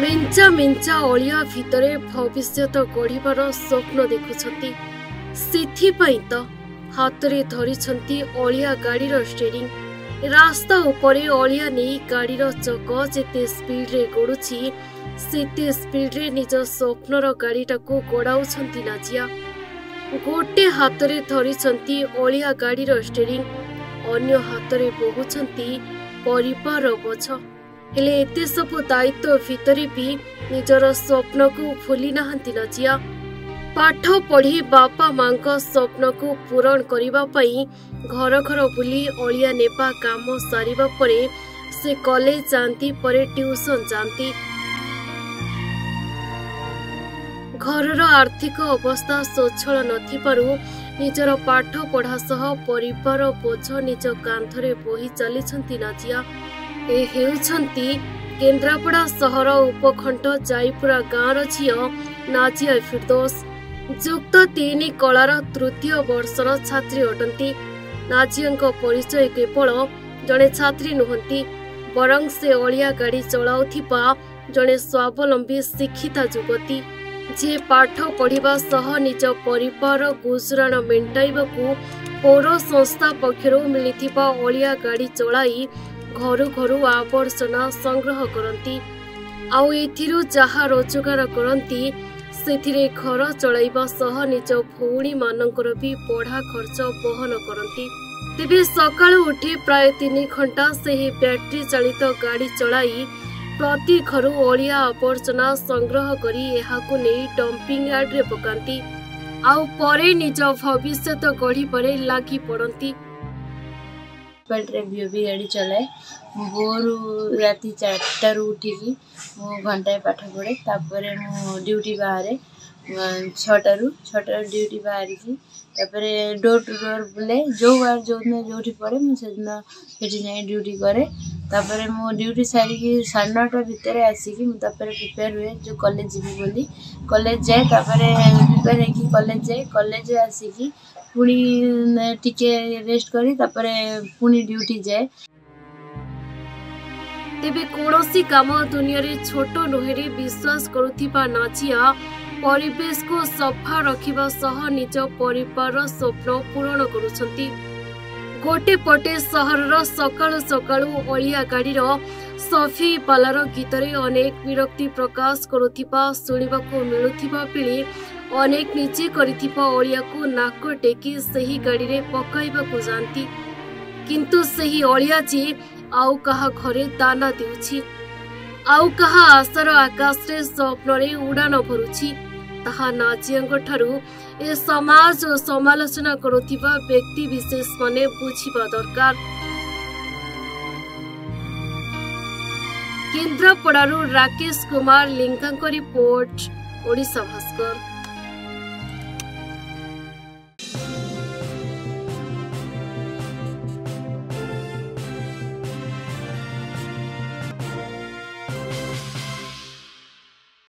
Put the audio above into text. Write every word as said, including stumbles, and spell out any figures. मेंचा मेंचा ओलिया भितरे भविष्यत गढ़िबार स्वप्न देखुछंती, सेथि पई तो हातरे धरिछंती ओलिया गाड़ीर स्टेरिंग। रास्ता उपरे ओलिया नहीं गाड़ीर चक जेते स्पीड रे गड़ुछि सेते स्पीड रे निज स्वप्नर गाड़ीटा को गड़ाउछंती नाजिया। गोटे हातरे धरिछंती ओलिया गाड़ीर स्टेरिंग, अन्य हातरे बोहुछंती परिवार बोझ। हेले एते सब दायित्व भितरे भी निजर स्वप्न को भूली नाहंती नजिया। पाठ पढ़ी बापा माँ स्वप्न को पूरण करिबा पई घर घर बुली ओलिया नेपा काम सारिबा परे से कॉलेज जाती परे ट्यूशन जाती। घरर आर्थिक अवस्था सच्छल नथिबारु निजर पाठ पढ़ा सह परिवार बोझ निज कांधरे बोही चलिछंती नजिया। ए हेउछंती केन्द्रापड़ा सहर उपखंड जाईपुरा गाँवर झीओ नाजिया फिरदोस, जुक्त तीन कलार तृतीय वर्षर छात्री अटंती। नाजिया परिचय केवल जड़े छात्री नुहंती, बरं से ओलिया गाड़ी चलाउथिबा जड़े स्वावलंबी शिक्षिता युवती, जे पाठ पढ़िबा सह निज परिवार गुजराण मेंटाइबाकू पौर संस्था पक्षर मिलिथिबा ओलिया गाड़ी चलाई घर घर आवर्जना संग्रह करती, आउ एथिरु जहा रोजगार करती सेथिरे घर चलाइबा सह निज भौणी मानकर भी पढ़ा खर्च बहन करती। तेबे सकाळु उठी प्राय तीन घंटा सेही बैटरी चालित गाड़ी चलाई प्रति घर ओलिया आवर्जना संग्रह करी एहाकु नेई डंपिंग यार्ड रे पकांती, आउ परे निज भविष्यत गढ़ी परे लागी पड़ती। पेट रिव्यू भी गाड़ी चलाए भोर रात चार उठिकी घंटाए पाठ पढ़े, तापर ड्यूटी बाहर छटू छटार ड्यूटी बाहर की डोर टू डोर बुले, जो बार जो दिन जो पड़े मुझे सेठी जाए ड्यूटी करे। तापर मो ड्यूटी सारिकी साढ़े नौटा भितर आसिकी प्रिपेयर हुए जो कॉलेज जी बोली कॉलेज जाए, तापर प्रिपेयर होगी कॉलेज जाए, कॉलेज आसिकी पुणी टिके रेस्ट करी तापरे पुणी ड्यूटी जाए। तेबे कोनोसी काम दुनिया रे छोटो नोहेरे विश्वास करुथिबा नाजिया परिवेश को सफा रखिबा सह निज परिवार स्वप्न पूर्ण करुछंती। गोटे पटे सहरर सकाळु सकाळु ओलिया गाड़ीर सफी पालार गीतरे अनेक विरक्ति प्रकाश करुथिबा सुनिबाको मिलुथिबा बेले अनेक निजे करिथिबा ओलिया को नाक टेकी सही गाड़ी रे पकाइबाको जानती, किंतु सही ओलिया जे आउ कहा घरे दाना देउछि, आउ कहा आशार आकाश रे स्वप्न रे उड़ान भरुछि, ताहा नाजियांग ठारू ए समाज और समालोचना करुथिबा व्यक्ति विशेष माने बुझिबा दरकार। केन्द्रापड़ारू राकेश कुमार लिंगांग रिपोर्ट, ओडिशा भास्कर।